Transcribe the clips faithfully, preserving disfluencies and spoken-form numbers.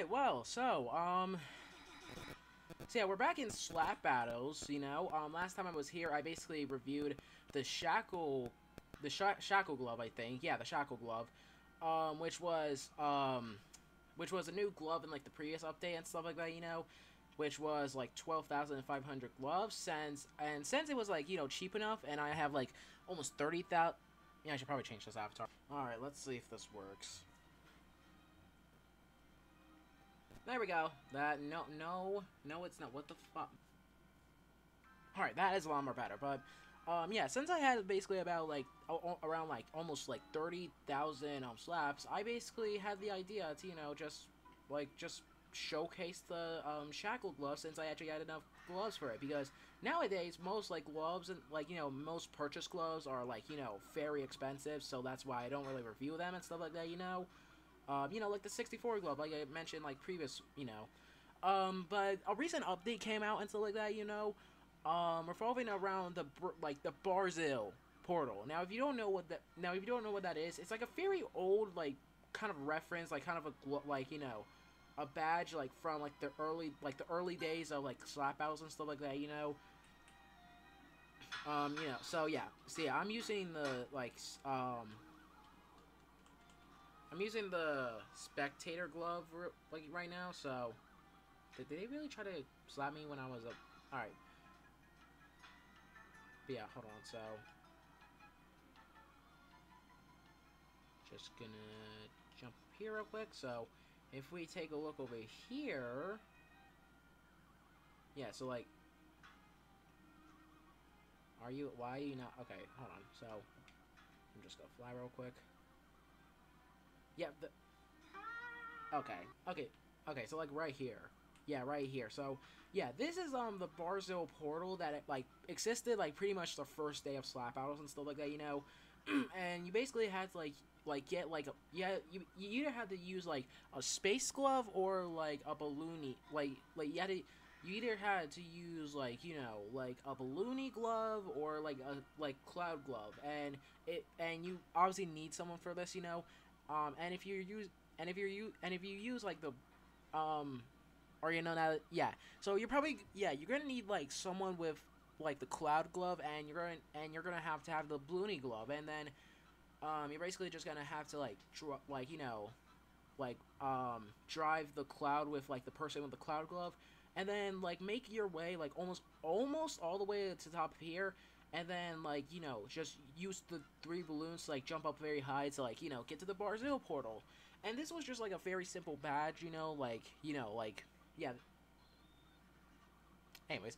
Alright, well, so, um... So yeah, we're back in Slap Battles, you know. Um, last time I was here, I basically reviewed the Shackle... The sh Shackle Glove, I think. Yeah, the Shackle Glove. Um, which was, um... Which was a new glove in, like, the previous update and stuff like that, you know. Which was, like, twelve thousand five hundred gloves. Since, and since it was, like, you know, cheap enough, and I have, like, almost thirty thousand... Yeah, I should probably change this avatar. Alright, let's see if this works. There we go. That, no, no, no, it's not. What the fuck? Alright, that is a lot more better, but, um, yeah, since I had basically about, like, around, like, almost, like, thirty thousand, um, slaps, I basically had the idea to, you know, just, like, just showcase the, um, Shackle glove, since I actually had enough gloves for it, because nowadays, most, like, gloves and, like, you know, most purchase gloves are, like, you know, very expensive, so that's why I don't really review them and stuff like that, you know? Um, you know, like the sixty-four glove, like I mentioned, like, previous, you know. Um, but a recent update came out and stuff like that, you know, um, revolving around the, like, the Brazil portal. Now, if you don't know what that, now, if you don't know what that is, it's, like, a very old, like, kind of reference, like, kind of a, like, you know, a badge, like, from, like, the early, like, the early days of, like, Slap Battles and stuff like that, you know. Um, you know, so, yeah. See, I'm using the, like, um... I'm using the spectator glove like right now, so did they really try to slap me when I was up? All right. But yeah, hold on. So just gonna jump here real quick. So if we take a look over here, yeah. So like, are you? Why are you not? Okay, hold on. So I'm just gonna fly real quick. Yeah, the, okay, okay, okay, so, like, right here, yeah, right here, so, yeah, this is, um, the Brazil portal that, it, like, existed, like, pretty much the first day of Slap Battles and stuff like that, you know, and you basically had to, like, like, get, like, a, yeah, you, you either had to use, like, a space glove or, like, a balloony, like, like, you had to, you either had to use, like, you know, like, a balloony glove or, like, a, like, cloud glove, and it, and you obviously need someone for this, you know. Um, and if you use, and if you use, and if you use, like, the, um, or, you know, now, yeah, so you're probably, yeah, you're gonna need, like, someone with, like, the cloud glove, and you're gonna, and you're gonna have to have the balloony glove, and then, um, you're basically just gonna have to, like, dr like, you know, like, um, drive the cloud with, like, the person with the cloud glove, and then, like, make your way, like, almost, almost all the way to the top here. And then, like, you know, just use the three balloons to, like, jump up very high to, like, you know, get to the Brazil portal. And this was just, like, a very simple badge, you know, like, you know, like, yeah. Anyways,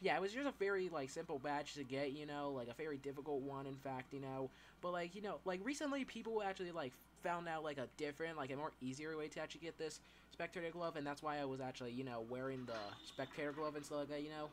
yeah, it was just a very, like, simple badge to get, you know, like, a very difficult one, in fact, you know. But, like, you know, like, recently people actually, like, found out, like, a different, like, a more easier way to actually get this spectator glove. And that's why I was actually, you know, wearing the spectator glove and stuff like that, you know.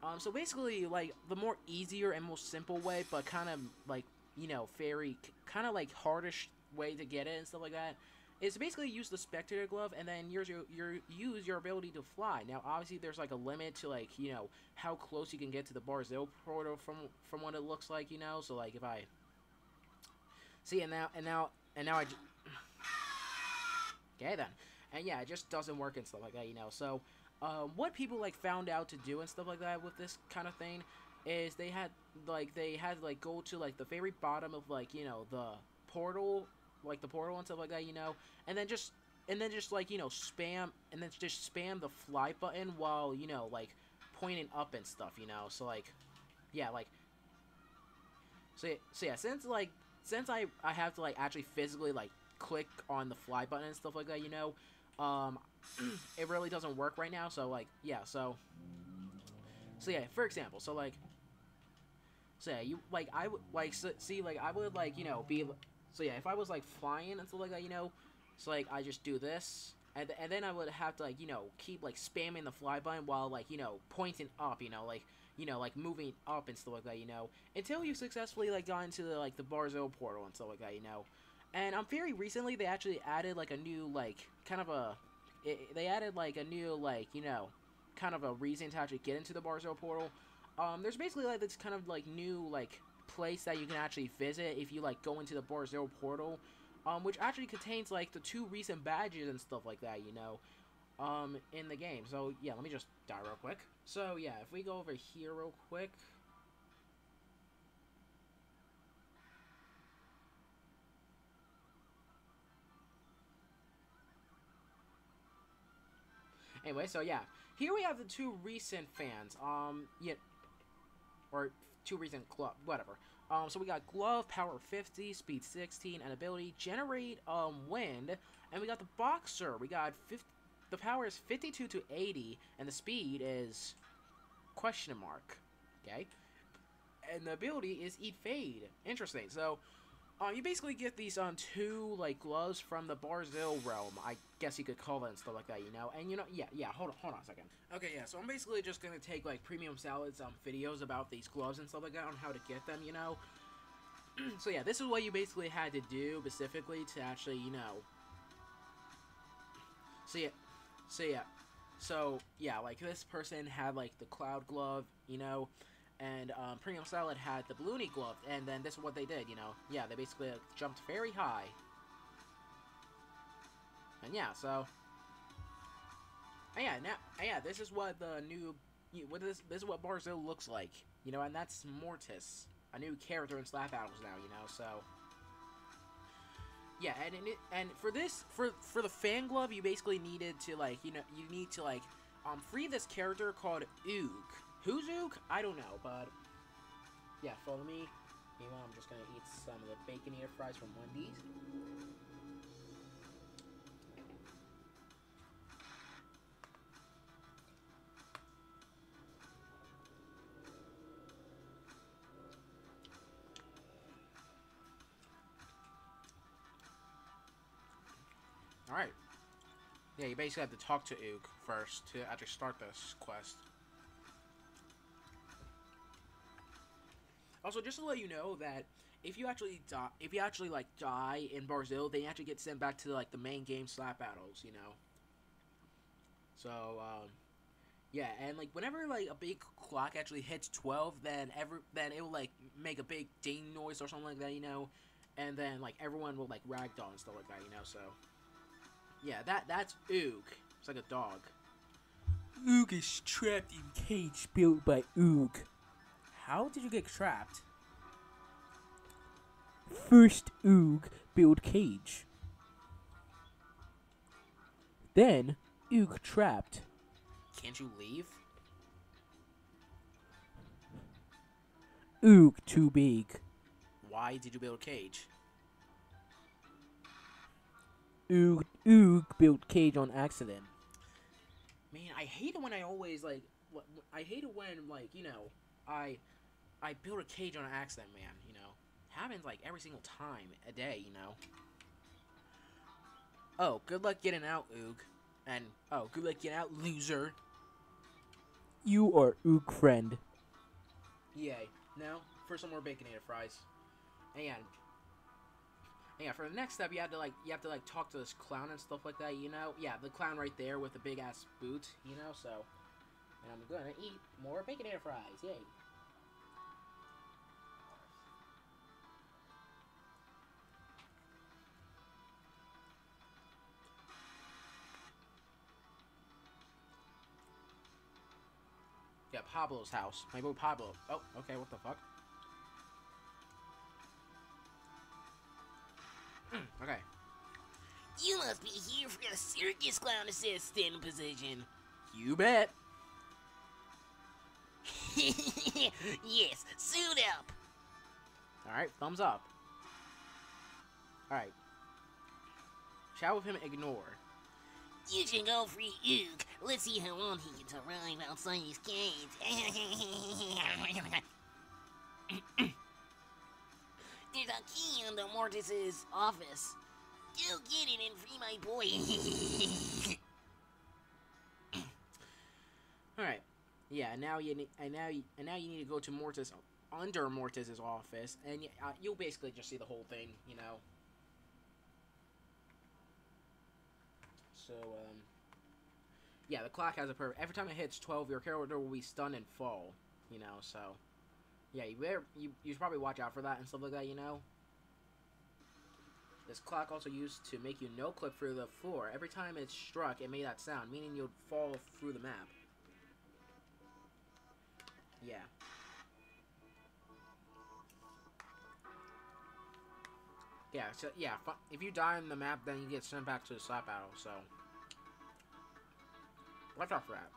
Um, so basically, like, the more easier and most simple way, but kind of, like, you know, very, kind of, like, hardish way to get it and stuff like that, is to basically use the spectator glove and then use your, your, use your ability to fly. Now, obviously, there's, like, a limit to, like, you know, how close you can get to the Brazil portal from, from what it looks like, you know, so, like, if I, see, and now, and now, and now I, j okay, then, and yeah, it just doesn't work and stuff like that, you know, so, Um, what people, like, found out to do and stuff like that with this kind of thing is they had, like, they had, like, go to, like, the very bottom of, like, you know, the portal, like, the portal and stuff like that, you know, and then just, and then just, like, you know, spam, and then just spam the fly button while, you know, like, pointing up and stuff, you know, so, like, yeah, like, so, so yeah, since, like, since I, I have to, like, actually physically, like, click on the fly button and stuff like that, you know, um, it really doesn't work right now, so, like, yeah, so, so, yeah, for example, so, like, so, yeah, you, like, I would, like, so, see, like, I would, like, you know, be, so, yeah, if I was, like, flying and stuff like that, you know, so, like, I just do this, and, and then I would have to, like, you know, keep, like, spamming the fly button while, like, you know, pointing up, you know, like, you know, like, moving up and stuff like that, you know, until you successfully, like, got into, the, like, the Brazil portal and stuff like that, you know, and, um, very recently, they actually added, like, a new, like, kind of a, It, they added, like, a new, like, you know, kind of a reason to actually get into the Brazil portal. Um, there's basically, like, this kind of, like, new, like, place that you can actually visit if you, like, go into the Brazil portal. um, which actually contains like the two recent badges and stuff like that, you know, um, in the game. So yeah, let me just die real quick. So yeah, if we go over here real quick. Anyway, so yeah, here we have the two recent fans, um, yeah, or two recent club, whatever. Um, so we got glove, power fifty, speed sixteen, and ability generate um wind, and we got the boxer. We got fifty, the power is fifty-two to eighty, and the speed is question mark. Okay, and the ability is eat fade. Interesting. So, uh, you basically get these on um, two like gloves from the Brazil realm, I guess you could call that and stuff like that, you know. And you know, yeah, yeah. Hold on, hold on a second. Okay, yeah. So I'm basically just gonna take like Premium Salad's um videos about these gloves and stuff like that on how to get them, you know. So yeah, this is what you basically had to do specifically to actually, you know. So yeah, so yeah, so yeah. Like this person had like the cloud glove, you know. And um, Premium Salad had the Balloony glove, and then this is what they did, you know. Yeah, they basically like, jumped very high. And yeah, so... And yeah, now, and yeah, this is what the new... What this, this is what Brazil looks like, you know, and that's Mortis. A new character in Slap Battles now, you know, so... Yeah, and, and, it, and for this, for, for the fan glove, you basically needed to, like, you know, you need to, like, um, free this character called Oog. Who's Oog? I don't know, but yeah, follow me. Meanwhile, I'm just gonna eat some of the bacon ear fries from Wendy's. All right. Yeah, you basically have to talk to Oog first to actually start this quest. Also, just to let you know that if you actually die, if you actually like die in Brazil, they actually get sent back to like the main game, Slap Battles, you know. So, um, yeah, and like whenever like a big clock actually hits twelve, then every then it will like make a big ding noise or something like that, you know, and then like everyone will like ragdoll and stuff like that, you know. So, yeah, that that's Oog. It's like a dog. Oog is trapped in cage built by Oog. How did you get trapped? First Oog build cage. Then Oog trapped. Can't you leave? Oog too big. Why did you build cage? Oog Oog built cage on accident. Man, I hate it when I always like. I hate it when like you know I. I built a cage on an accident, man, you know. Happens, like, every single time a day, you know. Oh, good luck getting out, Oog. And, oh, good luck getting out, loser. You are Oog friend. Yay. Now, for some more Baconator fries. And, yeah, for the next step, you have to, like, you have to, like, talk to this clown and stuff like that, you know. Yeah, the clown right there with the big-ass boot, you know, so. And I'm gonna eat more Baconator fries, yay. Yeah, Pablo's house. My boy Pablo. Oh, okay, what the fuck? Mm, okay. You must be here for the circus clown assist standing position. You bet. Yes, suit up. Alright, thumbs up. Alright. Chat with him, ignore. You should go free Oog. Let's see how long he gets arrive outside his cage. There's a key on the Mortis' office. Go get it and free my boy. Alright. Yeah, and now you need, and now you, and now you need to go to Mortis under Mortis' office, and you, uh, you'll basically just see the whole thing, you know. So, um, yeah, the clock has a purpose. Every time it hits twelve, your character will be stunned and fall, you know, so, yeah, you better, you, you should probably watch out for that and stuff like that, you know. This clock also used to make you no-clip through the floor. Every time it struck, it made that sound, meaning you'd fall through the map. Yeah. Yeah, so, yeah, if you die on the map, then you get sent back to the slap battle, so. Watch out for that.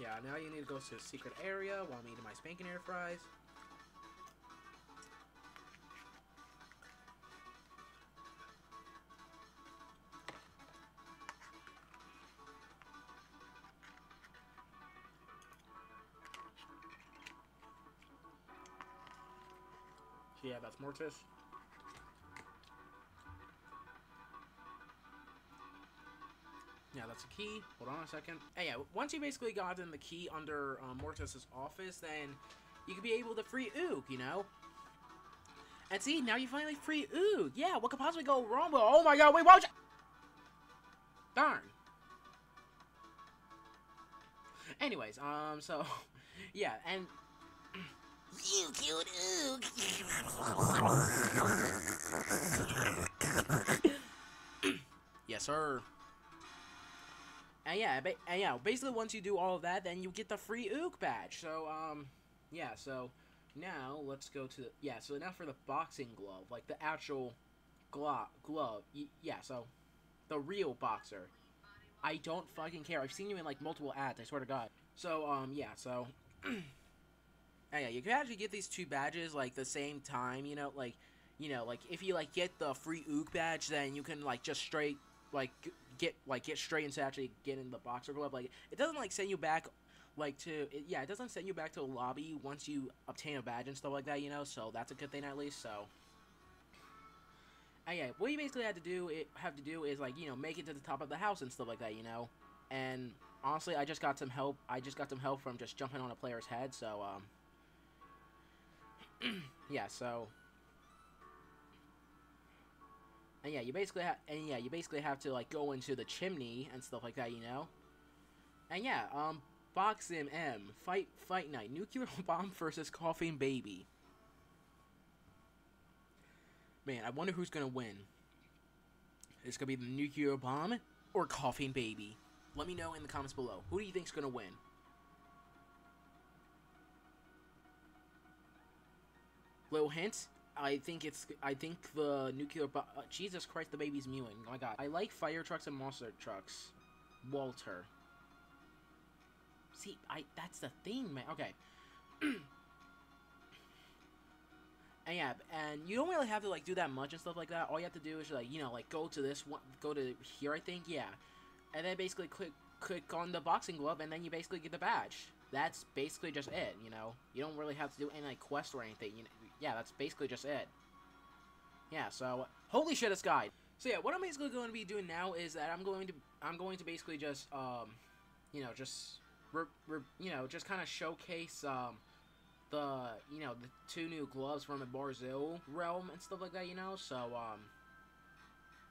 Yeah, now you need to go to a secret area while I'm eating my spanking air fries. So yeah, that's Mortis. Yeah, that's a key. Hold on a second. And yeah, once you basically got in the key under um, Mortis's office, then you could be able to free Oog, you know? And see, now you finally free Oog. Yeah, what could possibly go wrong with... Oh my god, wait, watch! Darn. Anyways, um, so... Yeah, and... You killed Oog! Yes, sir. And yeah, ba and yeah, basically once you do all of that, then you get the free Oog badge. So, um, yeah, so now let's go to, the, yeah, so now for the boxing glove, like the actual glo glove. Y yeah, so the real boxer. I don't fucking care. I've seen you in, like, multiple ads, I swear to God. So, um, yeah, so, and yeah, you can actually get these two badges, like, the same time, you know, like, you know, like, if you, like, get the free Oog badge, then you can, like, just straight, like, get like get straight into actually getting the boxer glove. Like, it doesn't like send you back like to it, yeah it doesn't send you back to a lobby once you obtain a badge and stuff like that, you know, so that's a good thing at least. So and yeah, what you basically had to do it have to do is, like, you know, make it to the top of the house and stuff like that, you know. And honestly, I just got some help I just got some help from just jumping on a player's head, so um yeah, so And yeah, you basically have, and yeah, you basically have to, like, go into the chimney and stuff like that, you know. And yeah, um, Box M M, fight, fight night, nuclear bomb versus coughing baby. Man, I wonder who's gonna win. It's gonna be the nuclear bomb or coughing baby. Let me know in the comments below. Who do you think's gonna win? Little hint. I think it's, I think the nuclear, bo uh, Jesus Christ, the baby's mewing, oh my god. I like fire trucks and monster trucks. Walter. See, I, that's the thing, man, okay. And yeah, and you don't really have to, like, do that much and stuff like that. All you have to do is, like, you know, like, go to this one, go to here, I think, yeah. And then basically click, click on the boxing glove, and then you basically get the badge. That's basically just it, you know. You don't really have to do any, like, quest or anything, you know. Yeah, that's basically just it. Yeah, so holy shit, it's guide. So yeah, what I'm basically going to be doing now is that I'm going to I'm going to basically just um, you know, just re re you know, just kind of showcase um the you know the two new gloves from the Brazil realm and stuff like that, you know. So um,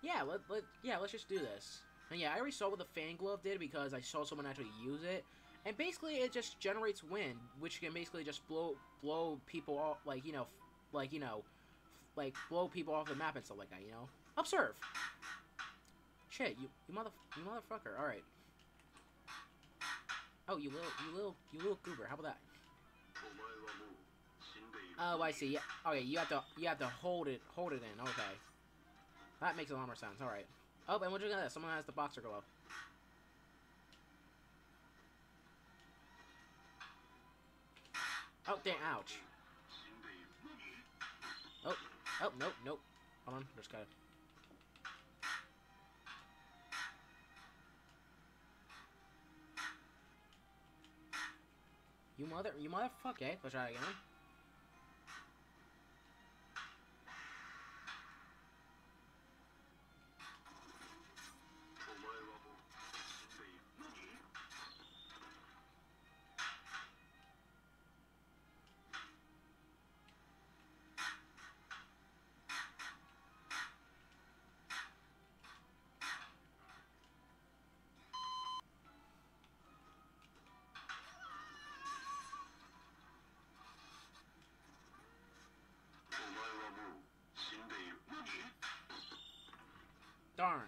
yeah, let let yeah, let's just do this. And yeah, I already saw what the fan glove did because I saw someone actually use it. And basically, it just generates wind, which can basically just blow blow people off, like, you know, like, you know, like, blow people off the map and stuff like that, you know? Observe! Shit, you, you mother, you motherfucker, alright. Oh, you little, you little, you little goober, how about that? Oh, I see, yeah, okay, you have to, you have to hold it, hold it in, okay. That makes a lot more sense, alright. Oh, and what you got that? Someone has the boxer glove. Oh, damn, ouch. Oh, oh, nope, nope. Hold on, just gotta... You mother... You motherfucker, eh? Let's try it again. Darn.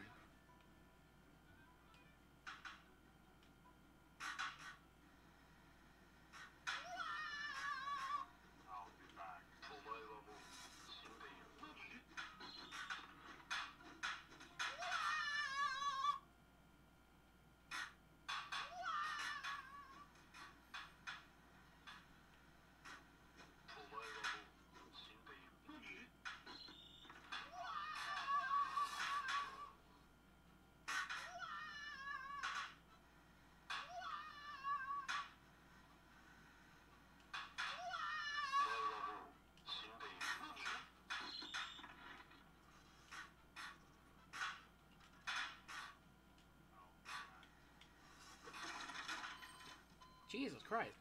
Jesus Christ.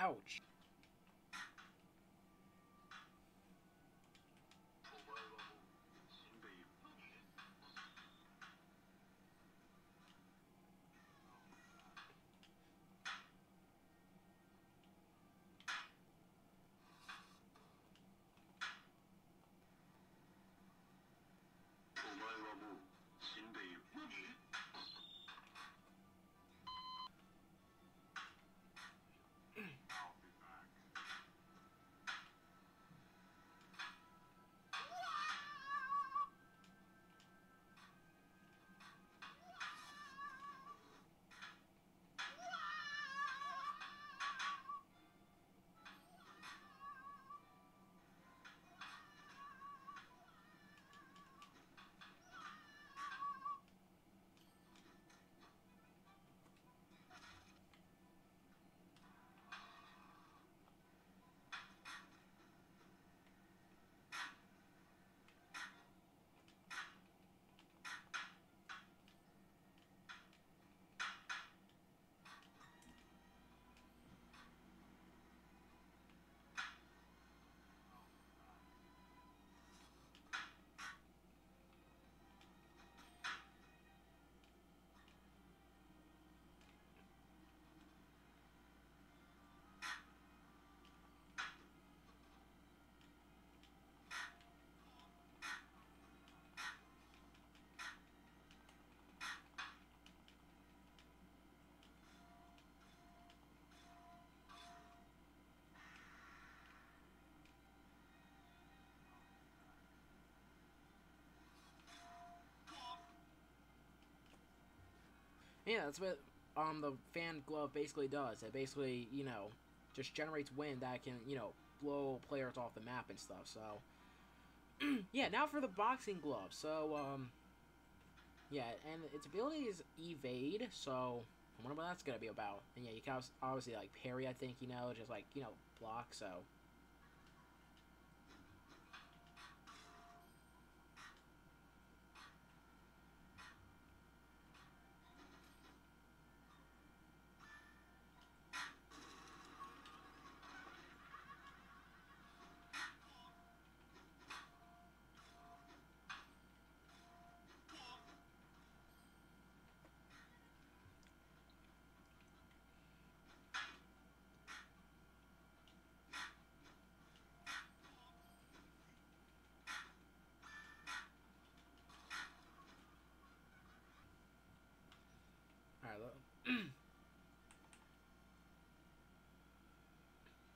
Ouch. Yeah, that's what um, the fan glove basically does. It basically, you know, just generates wind that can, you know, blow players off the map and stuff, so... Yeah, now for the boxing glove, so, um... yeah, and its ability is Evade, so... I wonder what that's gonna be about. And yeah, you can obviously, like, parry, I think, you know, just, like, you know, block, so... Alright,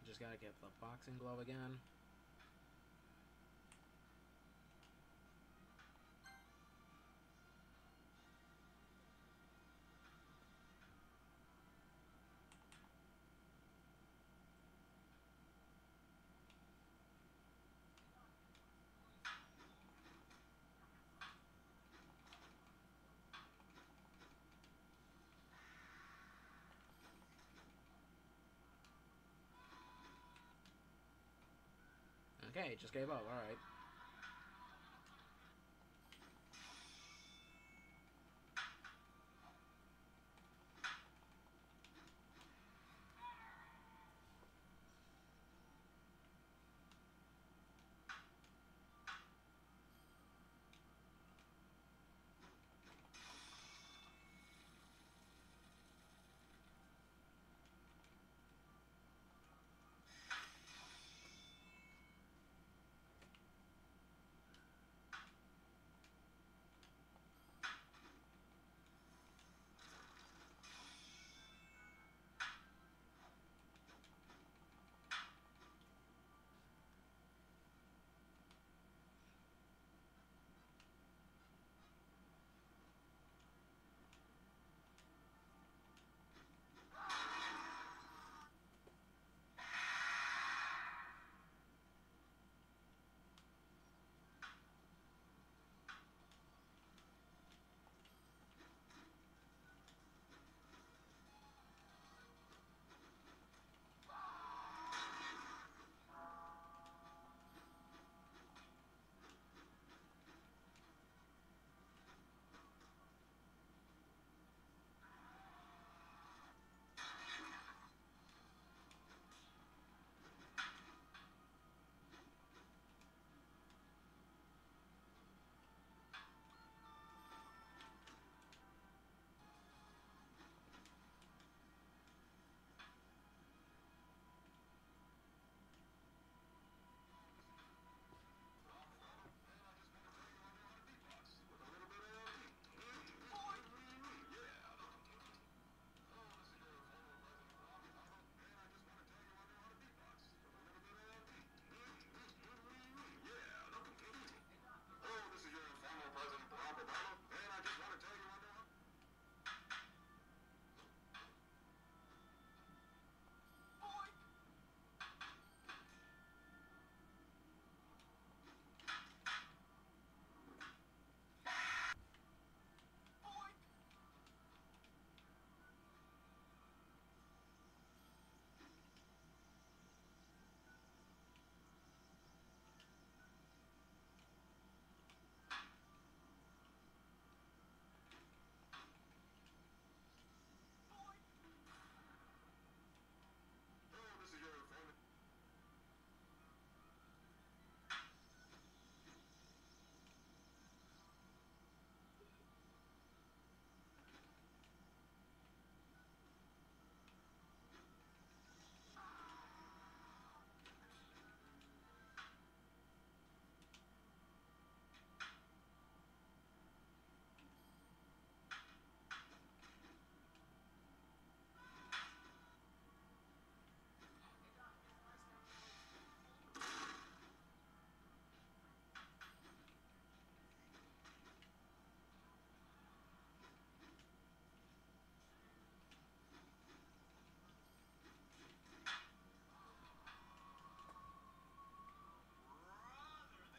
just gotta get the boxing glove again. Okay, just gave up, alright.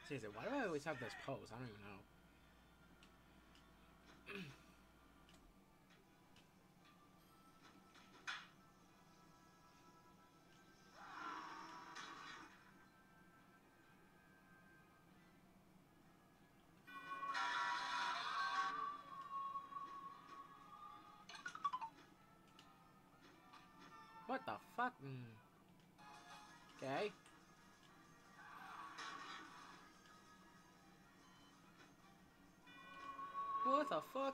Seriously, why do I always have this pose? I don't even know. What the fuck? Mm. Okay. What the fuck? Mm.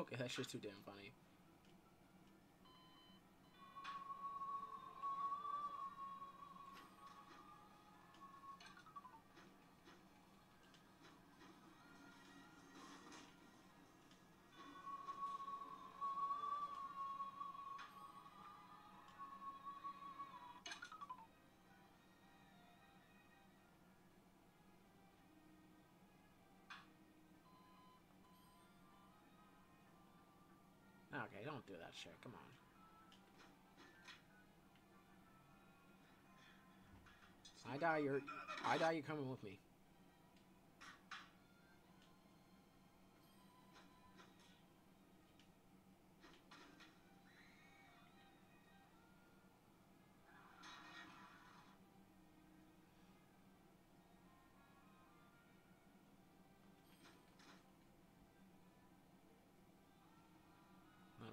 Okay, that shit's too damn funny. Okay, don't do that shit. Come on. I die, you're... I die, you're coming with me.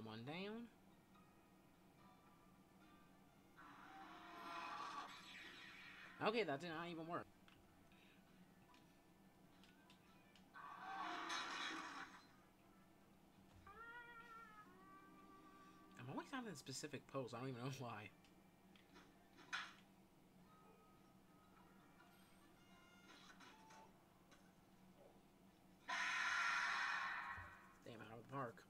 One down. Okay, that did not even work. I'm always having a specific pose. I don't even know why. Damn, out of the park.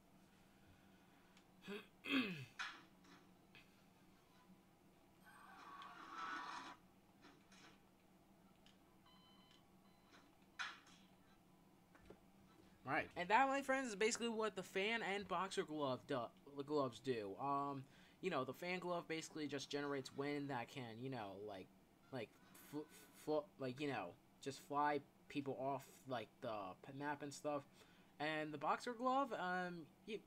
Right, and that, my friends, is basically what the fan and boxer glove do gloves do. Um, you know, the fan glove basically just generates wind that can, you know, like, like, fl fl like you know, just fly people off like the map and stuff. And the boxer glove, um, you.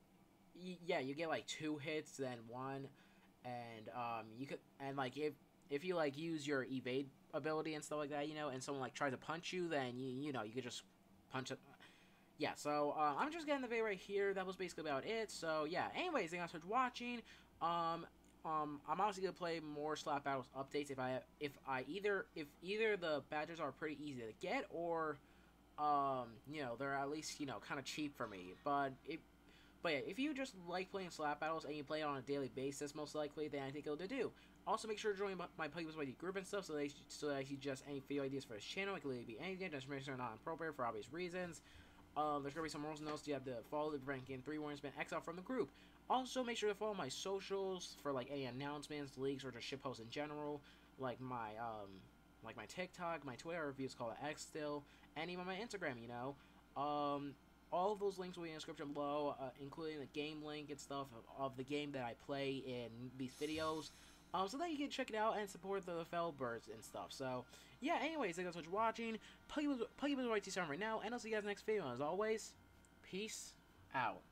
Yeah, you get like two hits, then one, and um, you could and like if if you like use your evade ability and stuff like that, you know, and someone like tries to punch you, then you you know you could just punch it. Yeah, so uh, I'm just getting the video right here. That was basically about it. So yeah. Anyways, thank you guys for watching. Um, um, I'm obviously gonna play more Slap Battles updates if I if I either if either the badges are pretty easy to get or um, you know, they're at least you know kind of cheap for me, but it. But yeah, if you just like playing Slap Battles and you play it on a daily basis, most likely, then I think it'll do. Also, make sure to join my, my PuggyPugsonYT group and stuff so that, you, so that I suggest any video ideas for this channel. It could literally be anything. Destinations are not appropriate for obvious reasons. Uh, there's going to be some rules and notes you have to follow to prevent game three warnings been X out from the group. Also, make sure to follow my socials for like any announcements, leaks, or just shit posts in general, like my um, like my TikTok, my Twitter reviews, call it X still, and even my Instagram. You know, um. All of those links will be in the description below, uh, including the game link and stuff of, of the game that I play in these videos, um, so that you can check it out and support the fellow birds and stuff. So, yeah, anyways, thank you guys so much for watching. PuggyPugsonYT signing right now, and I'll see you guys in the next video. As always, peace out.